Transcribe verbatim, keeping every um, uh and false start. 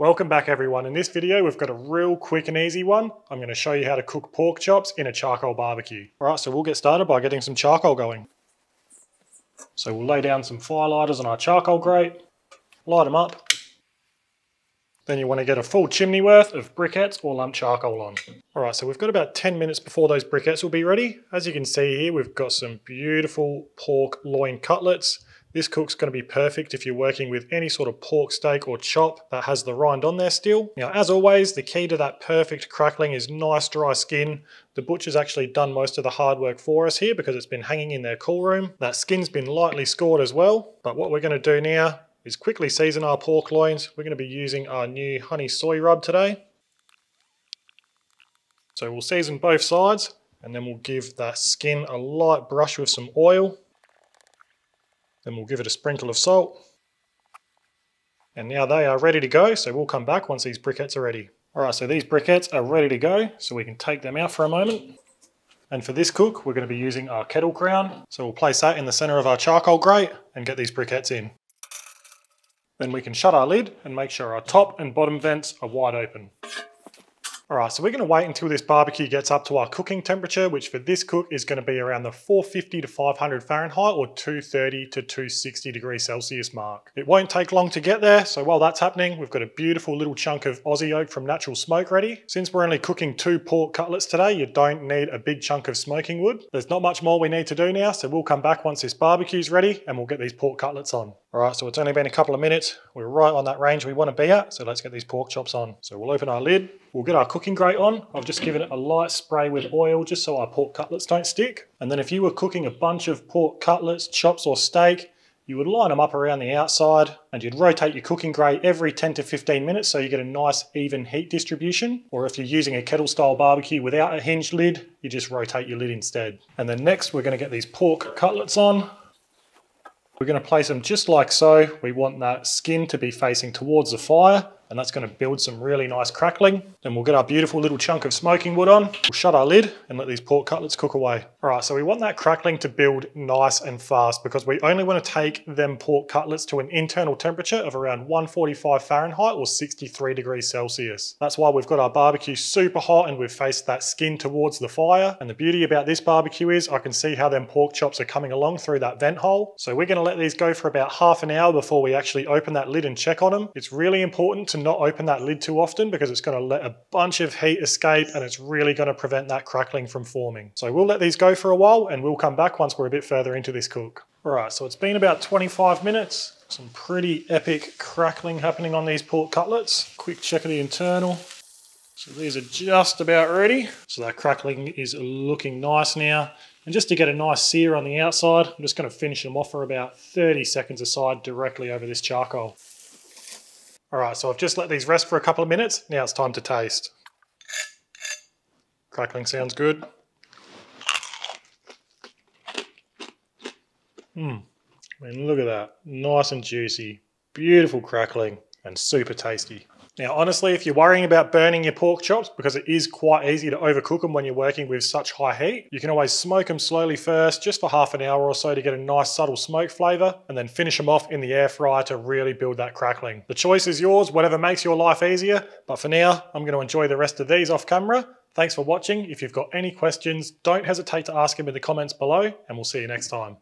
Welcome back everyone. In this video we've got a real quick and easy one. I'm going to show you how to cook pork chops in a charcoal barbecue. Alright, so we'll get started by getting some charcoal going. So we'll lay down some fire lighters on our charcoal grate, light them up. Then you want to get a full chimney worth of briquettes or lump charcoal on. Alright, so we've got about ten minutes before those briquettes will be ready. As you can see here, we've got some beautiful pork loin cutlets. This cook's going to be perfect if you're working with any sort of pork steak or chop that has the rind on there still. Now, as always, the key to that perfect crackling is nice dry skin. The butcher's actually done most of the hard work for us here because it's been hanging in their cool room. That skin's been lightly scored as well. But what we're going to do now is quickly season our pork loins. We're going to be using our new honey soy rub today. So we'll season both sides and then we'll give that skin a light brush with some oil. Then we'll give it a sprinkle of salt. And now they are ready to go, so we'll come back once these briquettes are ready. Alright, so these briquettes are ready to go, so we can take them out for a moment. And for this cook, we're going to be using our kettle crown. So we'll place that in the centre of our charcoal grate and get these briquettes in. Then we can shut our lid and make sure our top and bottom vents are wide open. Alright, so we're going to wait until this barbecue gets up to our cooking temperature, which for this cook is going to be around the four fifty to five hundred Fahrenheit or two thirty to two sixty degrees Celsius mark. It won't take long to get there, so while that's happening, we've got a beautiful little chunk of Aussie oak from Natural Smoke ready. Since we're only cooking two pork cutlets today, you don't need a big chunk of smoking wood. There's not much more we need to do now, so we'll come back once this barbecue's ready and we'll get these pork cutlets on. Alright, so it's only been a couple of minutes. We're right on that range we want to be at, so let's get these pork chops on. So we'll open our lid, we'll get our cooking grate on. I've just given it a light spray with oil just so our pork cutlets don't stick. And then if you were cooking a bunch of pork cutlets, chops or steak, you would line them up around the outside and you'd rotate your cooking grate every ten to fifteen minutes so you get a nice even heat distribution. Or if you're using a kettle style barbecue without a hinged lid, you just rotate your lid instead. And then next we're going to get these pork cutlets on. We're going to place them just like so. We want that skin to be facing towards the fire and that's going to build some really nice crackling. Then we'll get our beautiful little chunk of smoking wood on. We'll shut our lid and let these pork cutlets cook away. Alright, so we want that crackling to build nice and fast because we only want to take them pork cutlets to an internal temperature of around one forty-five Fahrenheit or sixty-three degrees Celsius. That's why we've got our barbecue super hot and we've faced that skin towards the fire. And the beauty about this barbecue is I can see how them pork chops are coming along through that vent hole. So we're going to let these go for about half an hour before we actually open that lid and check on them. It's really important to not open that lid too often because it's going to let a bunch of heat escape and it's really going to prevent that crackling from forming. So we'll let these go for a while and we'll come back once we're a bit further into this cook. Alright, so it's been about twenty-five minutes. Some pretty epic crackling happening on these pork cutlets. Quick check of the internal. So these are just about ready. So that crackling is looking nice now. And just to get a nice sear on the outside, I'm just going to finish them off for about thirty seconds aside directly over this charcoal. Alright, so I've just let these rest for a couple of minutes, now it's time to taste. Crackling sounds good. Mmm, I mean look at that, nice and juicy, beautiful crackling and super tasty. Now honestly, if you're worrying about burning your pork chops, because it is quite easy to overcook them when you're working with such high heat, you can always smoke them slowly first, just for half an hour or so to get a nice subtle smoke flavour, and then finish them off in the air fryer to really build that crackling. The choice is yours, whatever makes your life easier, but for now, I'm going to enjoy the rest of these off camera. Thanks for watching. If you've got any questions, don't hesitate to ask them in the comments below, and we'll see you next time.